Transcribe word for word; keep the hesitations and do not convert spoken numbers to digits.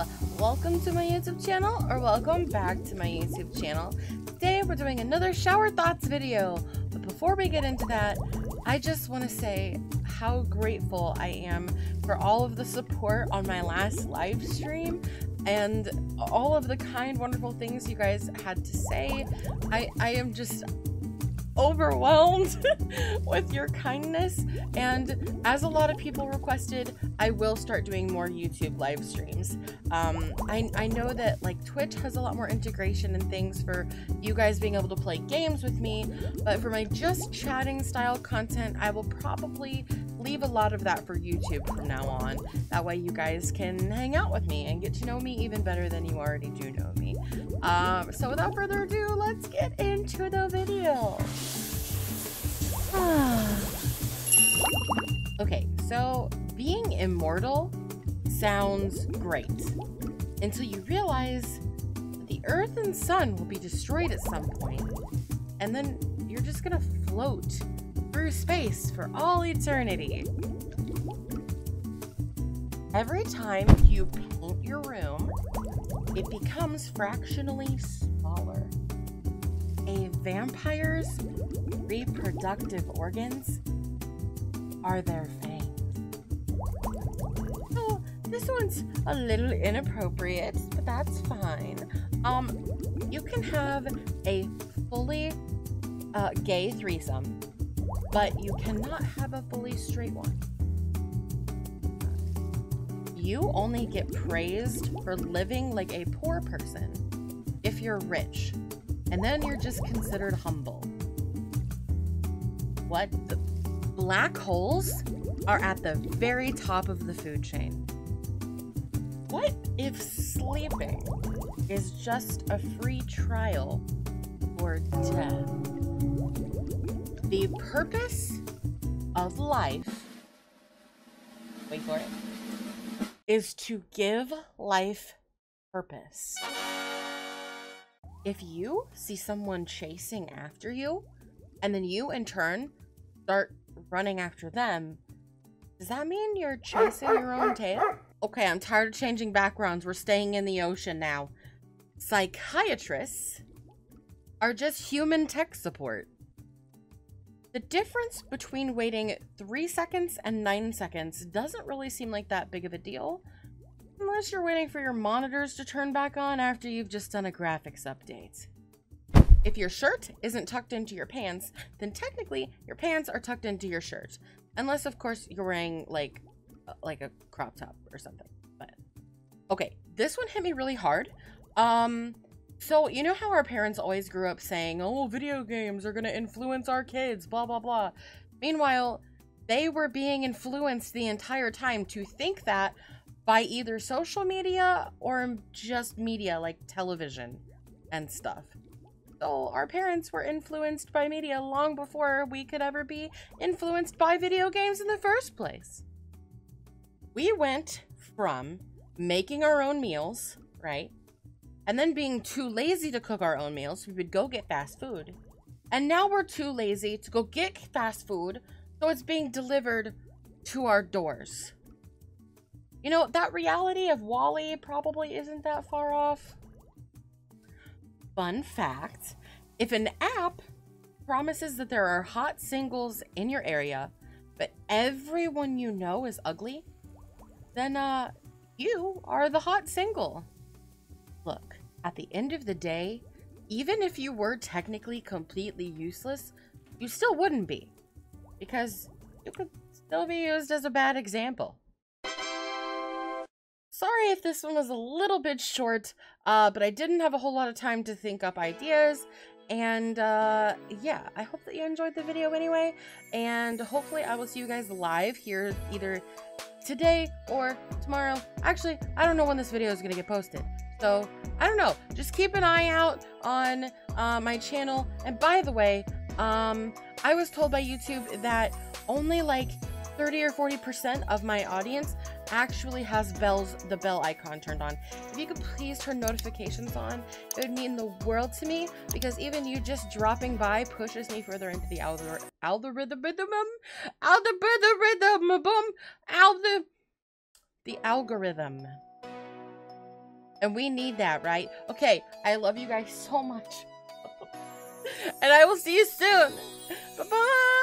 Hello, welcome to my YouTube channel, or welcome back to my YouTube channel. Today we're doing another shower thoughts video, but before we get into that, I just want to say how grateful I am for all of the support on my last live stream and all of the kind, wonderful things you guys had to say. I, I am just overwhelmed with your kindness, and as a lot of people requested, I will start doing more YouTube live streams. Um, I, I know that like Twitch has a lot more integration and things for you guys being able to play games with me, but for my just chatting style content, I will probably leave a lot of that for YouTube from now on. That way you guys can hang out with me and get to know me even better than you already do know me. Um, so without further ado, let's get into the video. Okay, so being immortal sounds great until you realize that the earth and sun will be destroyed at some point, and then you're just gonna float through space for all eternity. Every time you paint your room, it becomes fractionally smaller. A vampire's reproductive organs are their fangs. Oh, this one's a little inappropriate, but that's fine. Um, you can have a fully uh, gay threesome, but you cannot have a fully straight one. You only get praised for living like a poor person if you're rich, and then you're just considered humble. What the? Black holes are at the very top of the food chain. What if sleeping is just a free trial for death? The purpose of life, wait for it, is to give life purpose. If you see someone chasing after you, and then you in turn start running after them, does that mean you're chasing your own tail? Okay, I'm tired of changing backgrounds. We're staying in the ocean now. Psychiatrists are just human tech support. The difference between waiting three seconds and nine seconds doesn't really seem like that big of a deal, unless you're waiting for your monitors to turn back on after you've just done a graphics update. If your shirt isn't tucked into your pants, then technically your pants are tucked into your shirt. Unless, of course, you're wearing like, like a crop top or something. But okay, this one hit me really hard. Um... So, you know how our parents always grew up saying, oh, video games are gonna influence our kids, blah, blah, blah. Meanwhile, they were being influenced the entire time to think that by either social media or just media like television and stuff. So, our parents were influenced by media long before we could ever be influenced by video games in the first place. We went from making our own meals, right? And then being too lazy to cook our own meals, we would go get fast food. And now we're too lazy to go get fast food, so it's being delivered to our doors. You know, that reality of WALL-E probably isn't that far off. Fun fact, if an app promises that there are hot singles in your area, but everyone you know is ugly, then uh, you are the hot single. Look. At the end of the day, even if you were technically completely useless, you still wouldn't be, because you could still be used as a bad example. Sorry if this one was a little bit short, uh, but I didn't have a whole lot of time to think up ideas, and uh, yeah, I hope that you enjoyed the video anyway, and hopefully I will see you guys live here either today or tomorrow. Actually, I don't know when this video is going to get posted. So, I don't know, just keep an eye out on uh, my channel. And by the way, um, I was told by YouTube that only like thirty or forty percent of my audience actually has bells, the bell icon turned on. If you could please turn notifications on, it would mean the world to me, because even you just dropping by pushes me further into the algor algorithm, algorithm, boom, alg the algorithm. And we need that, right? Okay, I love you guys so much. And I will see you soon. Bye-bye.